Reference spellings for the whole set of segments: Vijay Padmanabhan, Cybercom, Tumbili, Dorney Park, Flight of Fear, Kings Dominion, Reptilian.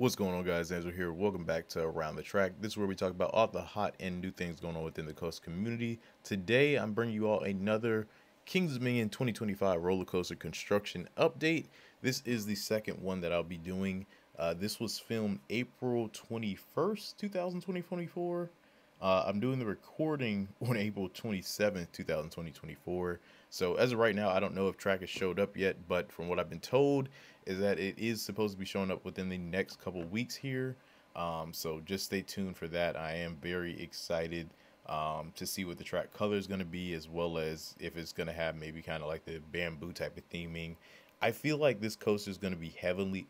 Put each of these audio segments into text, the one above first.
What's going on, guys? Andrew here. Welcome back to Around the Track. This is where we talk about all the hot and new things going on within the coast community. Today, I'm bringing you all another Kings Dominion 2025 roller coaster construction update. This is the second one that I'll be doing. This was filmed April 21st, 2024. I'm doing the recording on April 27th, 2024. So as of right now, I don't know if track has showed up yet, but from what I've been told is that it is supposed to be showing up within the next couple weeks here. So just stay tuned for that. I am very excited to see what the track color is going to be, as well as if it's going to have maybe kind of like the bamboo type of theming. I feel like this coaster is going to be heavily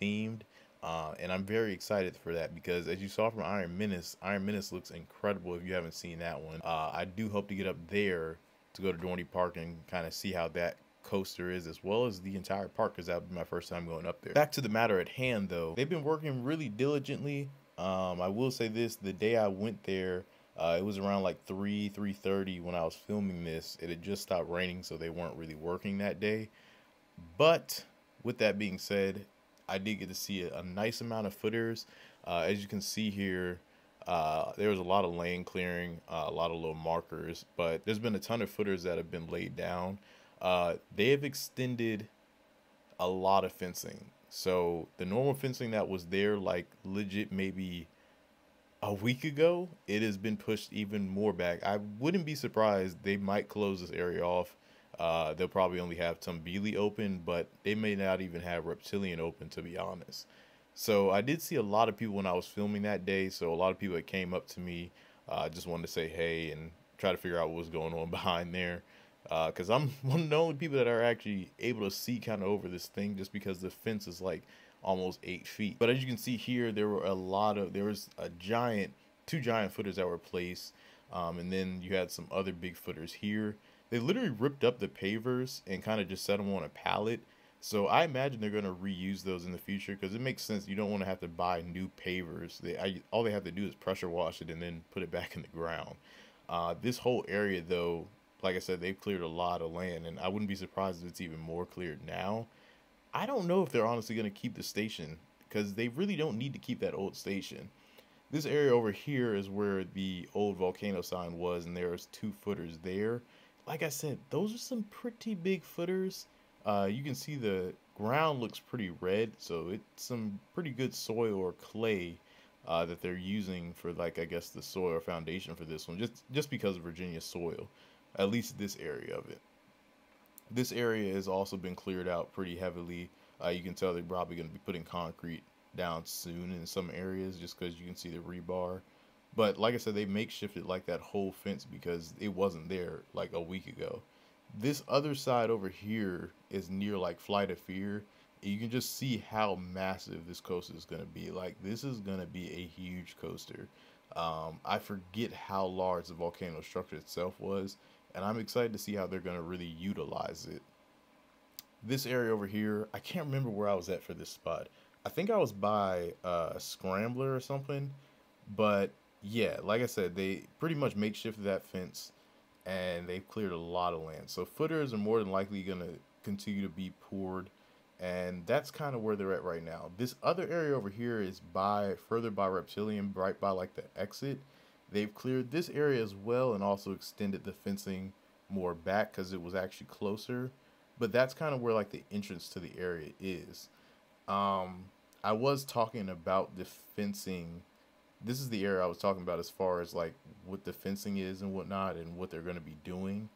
themed, and I'm very excited for that because, as you saw from Iron Menace looks incredible if you haven't seen that one. I do hope to get up there to go to Dorney Park and kind of see how that coaster is, as well as the entire park, because that would be my first time going up there. Back to the matter at hand, though. They've been working really diligently. I will say this, the day I went there, it was around like 3:30 when I was filming this. It had just stopped raining, so they weren't really working that day. But with that being said, I did get to see a nice amount of footers. As you can see here, there was a lot of lane clearing, a lot of little markers, but there's been a ton of footers that have been laid down. They have extended a lot of fencing. So the normal fencing that was there, like legit maybe a week ago, it has been pushed even more back. I wouldn't be surprised. They might close this area off. They'll probably only have Tumbili open, but they may not even have Reptilian open, to be honest. So I did see a lot of people when I was filming that day. So a lot of people that came up to me, just wanted to say hey and try to figure out what was going on behind there, because I'm one of the only people that are actually able to see kind of over this thing, just because the fence is like almost 8 feet. But as you can see here, there was two giant footers that were placed, and then you had some other big footers here. They literally ripped up the pavers and kind of just set them on a pallet. So I imagine they're going to reuse those in the future, because it makes sense. You don't want to have to buy new pavers. All they have to do is pressure wash it and then put it back in the ground. This whole area, though, like I said, they've cleared a lot of land, and I wouldn't be surprised if it's even more cleared now. I don't know if they're honestly going to keep the station, because they really don't need to keep that old station. This area over here is where the old volcano sign was, and there's two footers there. Like I said, those are some pretty big footers. You can see the ground looks pretty red, so it's some pretty good soil or clay that they're using for, like, I guess the soil foundation for this one, just because of Virginia soil, at least this area of it. This area has also been cleared out pretty heavily. You can tell they're probably going to be putting concrete down soon in some areas, just because you can see the rebar. But like I said, they makeshifted like that whole fence because it wasn't there like a week ago. This other side over here is near like Flight of Fear. You can just see how massive this coaster is going to be. Like, this is going to be a huge coaster. I forget how large the volcano structure itself was, and I'm excited to see how they're going to really utilize it. This area over here, I can't remember where I was at for this spot. I think I was by a Scrambler or something, but yeah, like I said, they pretty much makeshifted that fence, and they've cleared a lot of land. So footers are more than likely going to continue to be poured, and that's kind of where they're at right now. This other area over here is further by Reptilian, right by like the exit. They've cleared this area as well, and also extended the fencing more back because it was actually closer. But that's kind of where like the entrance to the area is. I was talking about the fencing. This is the area I was talking about as far as like what the fencing is and whatnot, and what they're going to be doing.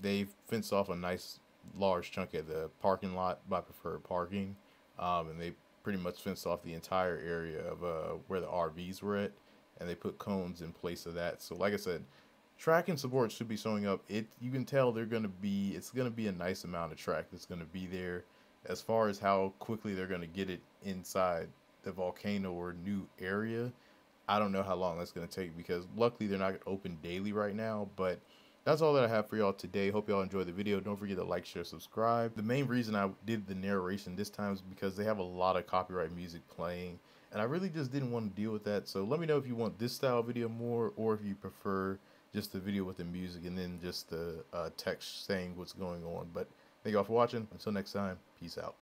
They've fenced off a nice large chunk of the parking lot by preferred parking, and they pretty much fenced off the entire area of where the RVs were at, and they put cones in place of that. So like I said, track and support should be showing up. You can tell they're going to be, it's going to be a nice amount of track that's going to be there. As far as how quickly they're going to get it inside the volcano or new area, I don't know how long that's going to take, because luckily they're not open daily right now. But that's all that I have for y'all today. Hope y'all enjoyed the video. Don't forget to like, share, subscribe. The main reason I did the narration this time is because they have a lot of copyright music playing, and I really just didn't want to deal with that. So let me know if you want this style video more, or if you prefer just the video with the music and then just the text saying what's going on. But thank y'all for watching. Until next time, peace out.